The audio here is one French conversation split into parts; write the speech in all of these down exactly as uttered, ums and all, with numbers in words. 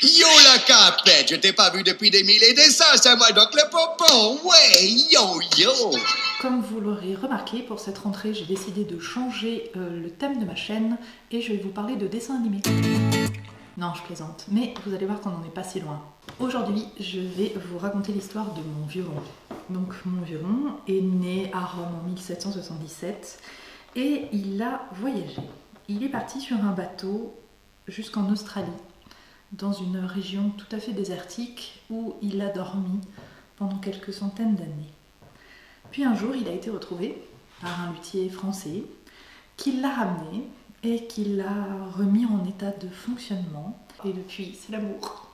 Yo la capette, je t'ai pas vu depuis des mille et des cents, c'est moi donc le pompon, ouais, yo yo. Comme vous l'aurez remarqué, pour cette rentrée, j'ai décidé de changer euh, le thème de ma chaîne et je vais vous parler de dessins animés. Non, je plaisante, mais vous allez voir qu'on n'en est pas si loin. Aujourd'hui, je vais vous raconter l'histoire de mon violon. Donc mon violon est né à Rome en mille sept cent soixante-dix-sept et il a voyagé. Il est parti sur un bateau jusqu'en Australie, dans une région tout à fait désertique où il a dormi pendant quelques centaines d'années. Puis un jour, il a été retrouvé par un luthier français qui l'a ramené et qui l'a remis en état de fonctionnement. Et depuis, c'est l'amour.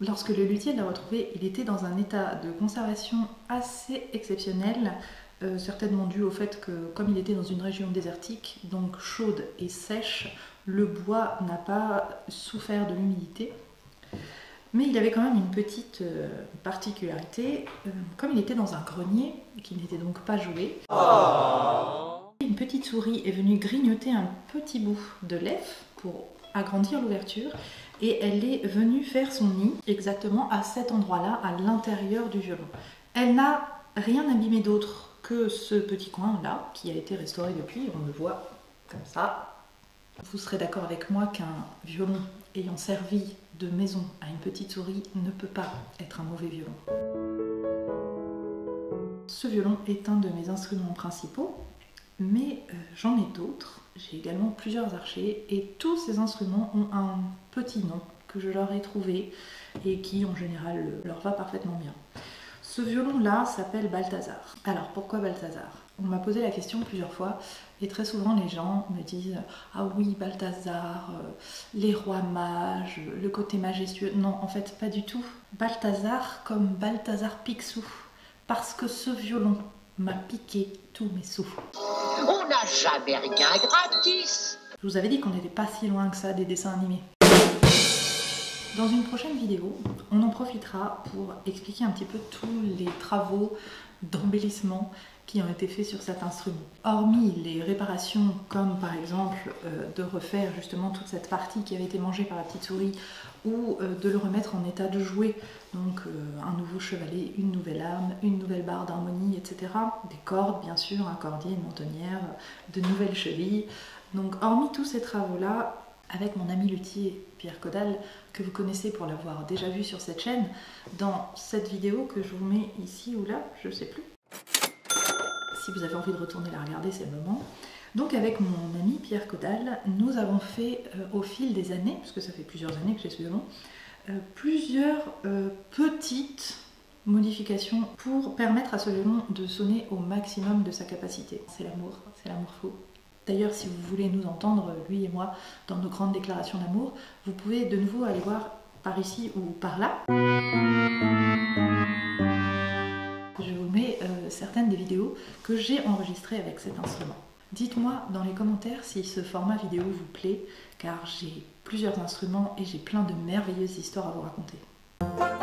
Lorsque le luthier l'a retrouvé, il était dans un état de conservation assez exceptionnel, euh, certainement dû au fait que, comme il était dans une région désertique, donc chaude et sèche, le bois n'a pas souffert de l'humidité, mais il avait quand même une petite euh, particularité. Euh, comme il était dans un grenier, qui n'était donc pas joué, oh. Une petite souris est venue grignoter un petit bout de lèvres pour agrandir l'ouverture, et elle est venue faire son nid exactement à cet endroit-là, à l'intérieur du violon. Elle n'a rien abîmé d'autre que ce petit coin-là, qui a été restauré depuis, on le voit comme ça. Vous serez d'accord avec moi qu'un violon ayant servi de maison à une petite souris ne peut pas être un mauvais violon. Ce violon est un de mes instruments principaux, mais euh, j'en ai d'autres. J'ai également plusieurs archers et tous ces instruments ont un petit nom que je leur ai trouvé et qui en général leur va parfaitement bien. Ce violon-là s'appelle Balthazar. Alors pourquoi Balthazar ? On m'a posé la question plusieurs fois et très souvent les gens me disent « Ah oui, Balthazar, euh, les rois mages, le côté majestueux... » Non, en fait, pas du tout. Balthazar comme Balthazar Picsou, parce que ce violon m'a piqué tous mes sous. On n'a jamais rien gratis. Je vous avais dit qu'on n'était pas si loin que ça des dessins animés. Dans une prochaine vidéo, on en profitera pour expliquer un petit peu tous les travaux d'embellissement qui ont été faits sur cet instrument. Hormis les réparations comme par exemple euh, de refaire justement toute cette partie qui avait été mangée par la petite souris ou euh, de le remettre en état de jouet, donc euh, un nouveau chevalet, une nouvelle arme, une nouvelle barre d'harmonie, et cetera. Des cordes bien sûr, un cordier, une mentonnière, de nouvelles chevilles. Donc hormis tous ces travaux-là, avec mon ami luthier Pierre Caudal, que vous connaissez pour l'avoir déjà vu sur cette chaîne, dans cette vidéo que je vous mets ici ou là, je ne sais plus. Si vous avez envie de retourner la regarder, c'est le moment. Donc avec mon ami Pierre Caudal, nous avons fait euh, au fil des années, parce que ça fait plusieurs années que j'ai ce violon, euh, plusieurs euh, petites modifications pour permettre à ce violon de sonner au maximum de sa capacité. C'est l'amour, c'est l'amour fou. D'ailleurs, si vous voulez nous entendre, lui et moi, dans nos grandes déclarations d'amour, vous pouvez de nouveau aller voir par ici ou par là. Je vous mets euh, certaines des vidéos que j'ai enregistrées avec cet instrument. Dites-moi dans les commentaires si ce format vidéo vous plaît, car j'ai plusieurs instruments et j'ai plein de merveilleuses histoires à vous raconter.